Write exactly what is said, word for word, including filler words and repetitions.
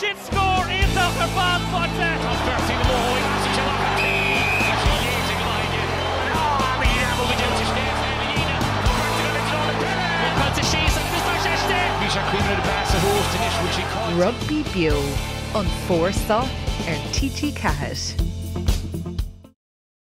should score in the Harvard Potter. Rugby Bio on Fórsa ar T T Cahit.